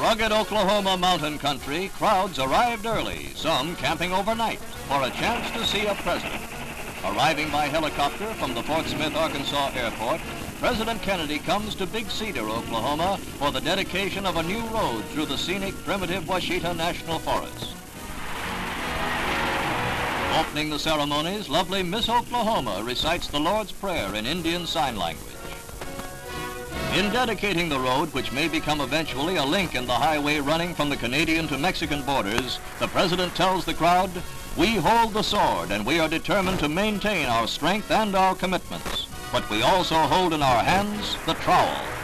rugged Oklahoma mountain country, crowds arrived early, some camping overnight for a chance to see a president. Arriving by helicopter from the Fort Smith, Arkansas airport, President Kennedy comes to Big Cedar, Oklahoma for the dedication of a new road through the scenic primitive Ouachita National Forest. Opening the ceremonies, lovely Miss Oklahoma recites the Lord's Prayer in Indian Sign Language. In dedicating the road, which may become eventually a link in the highway running from the Canadian to Mexican borders, the president tells the crowd, "We hold the sword and we are determined to maintain our strength and our commitments, but we also hold in our hands the trowel."